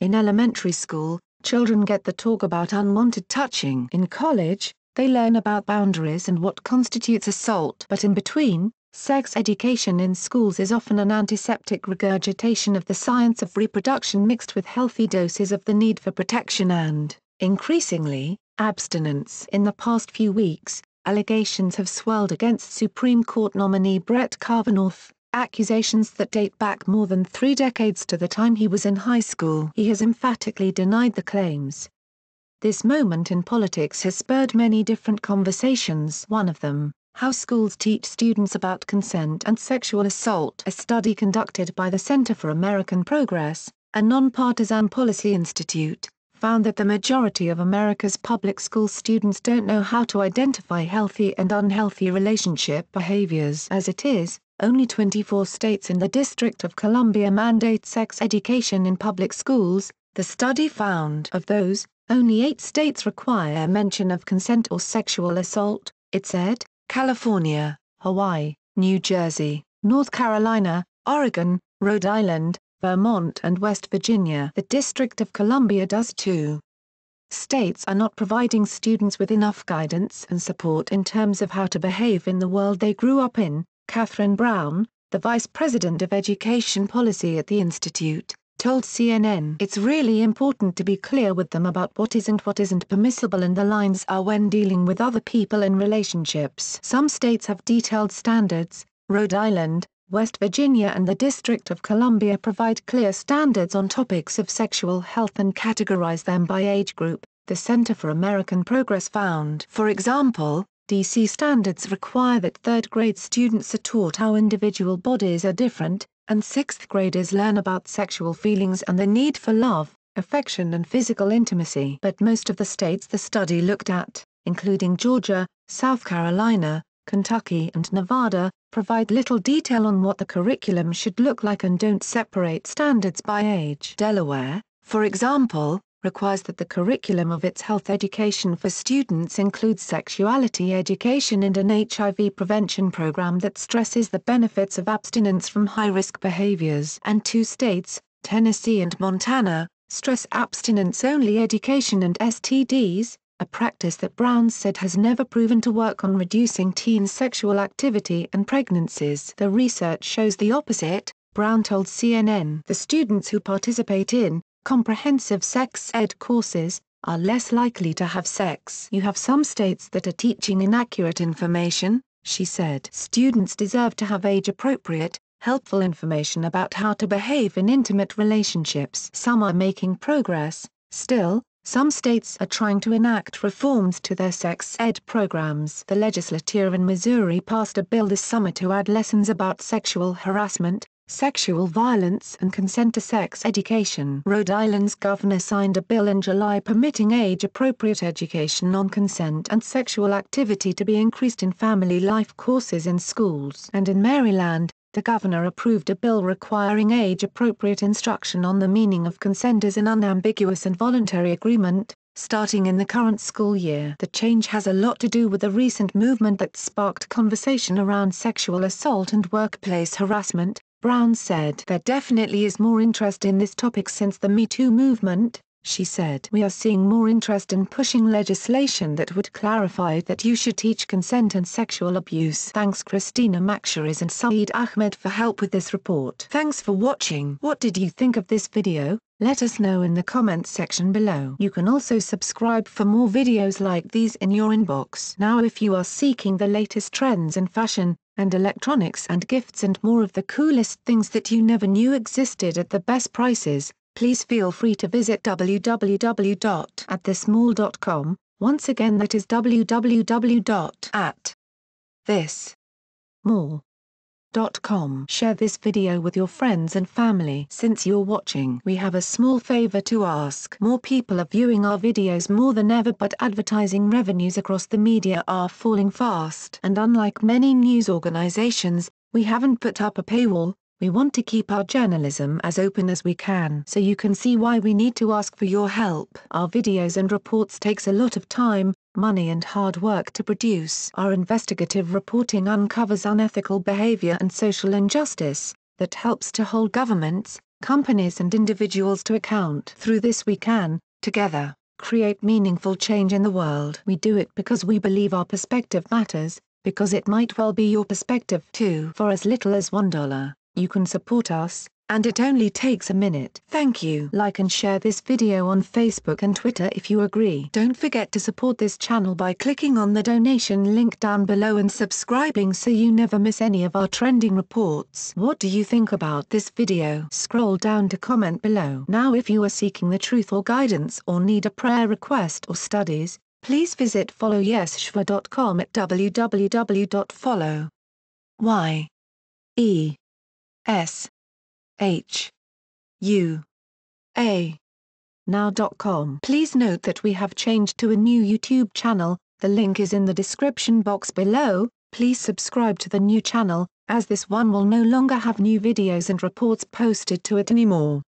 In elementary school, children get the talk about unwanted touching. In college, they learn about boundaries and what constitutes assault. But in between, sex education in schools is often an antiseptic regurgitation of the science of reproduction mixed with healthy doses of the need for protection and, increasingly, abstinence. In the past few weeks, allegations have swelled against Supreme Court nominee Brett Kavanaugh, accusations that date back more than 3 decades to the time he was in high school. He has emphatically denied the claims. This moment in politics has spurred many different conversations. One of them, how schools teach students about consent and sexual assault. A study conducted by the Center for American Progress, a nonpartisan policy institute, found that the majority of America's public school students don't know how to identify healthy and unhealthy relationship behaviors. As it is, only 24 states in the District of Columbia mandate sex education in public schools. The study found of those, only 8 states require mention of consent or sexual assault, it said: California, Hawaii, New Jersey, North Carolina, Oregon, Rhode Island, Vermont and West Virginia. The District of Columbia does too. States are not providing students with enough guidance and support in terms of how to behave in the world they grew up in. Catherine Brown, the Vice President of Education Policy at the Institute, told CNN. It's really important to be clear with them about what is and what isn't permissible, and the lines are when dealing with other people in relationships. Some states have detailed standards. Rhode Island, West Virginia and the District of Columbia provide clear standards on topics of sexual health and categorize them by age group, the Center for American Progress found. For example, D.C. standards require that 3rd-grade students are taught how individual bodies are different, and 6th-graders learn about sexual feelings and the need for love, affection and physical intimacy. But most of the states the study looked at, including Georgia, South Carolina, Kentucky and Nevada, provide little detail on what the curriculum should look like and don't separate standards by age. Delaware, for example, requires that the curriculum of its health education for students includes sexuality education and an HIV prevention program that stresses the benefits of abstinence from high-risk behaviors. And 2 states, Tennessee and Montana, stress abstinence-only education and STDs, a practice that Brown said has never proven to work on reducing teen sexual activity and pregnancies. The research shows the opposite, Brown told CNN. The students who participate in comprehensive sex ed courses are less likely to have sex. You have some states that are teaching inaccurate information, she said. Students deserve to have age-appropriate, helpful information about how to behave in intimate relationships. Some are making progress. Still, some states are trying to enact reforms to their sex ed programs. The legislature in Missouri passed a bill this summer to add lessons about sexual harassment, sexual violence and consent to sex education. Rhode Island's governor signed a bill in July permitting age-appropriate education on consent and sexual activity to be increased in family life courses in schools. And in Maryland, the governor approved a bill requiring age-appropriate instruction on the meaning of consent as an unambiguous and voluntary agreement, starting in the current school year. The change has a lot to do with the recent movement that sparked conversation around sexual assault and workplace harassment, Brown said. There definitely is more interest in this topic since the Me Too movement, she said. We are seeing more interest in pushing legislation that would clarify that you should teach consent and sexual abuse. Thanks Christina Maksharis and Saeed Ahmed for help with this report. Thanks for watching. What did you think of this video? Let us know in the comments section below. You can also subscribe for more videos like these in your inbox. Now if you are seeking the latest trends in fashion, and electronics and gifts and more of the coolest things that you never knew existed at the best prices, please feel free to visit www.atthismall.com, once again that is www.atthismall.com. Share this video with your friends and family. Since you're watching, we have a small favor to ask. More people are viewing our videos more than ever, but advertising revenues across the media are falling fast. And unlike many news organizations, we haven't put up a paywall. We want to keep our journalism as open as we can. So you can see why we need to ask for your help. Our videos and reports takes a lot of time, money and hard work to produce. Our investigative reporting uncovers unethical behavior and social injustice that helps to hold governments, companies and individuals to account. Through this we can, together, create meaningful change in the world. We do it because we believe our perspective matters, because it might well be your perspective too. For as little as $1, you can support us, and it only takes a minute. Thank you. Like and share this video on Facebook and Twitter if you agree. Don't forget to support this channel by clicking on the donation link down below and subscribing so you never miss any of our trending reports. What do you think about this video? Scroll down to comment below. Now, if you are seeking the truth or guidance or need a prayer request or studies, please visit followyeshua.com at www.followyeshua.com. Please note that we have changed to a new YouTube channel. The link is in the description box below. Please subscribe to the new channel, as this one will no longer have new videos and reports posted to it anymore.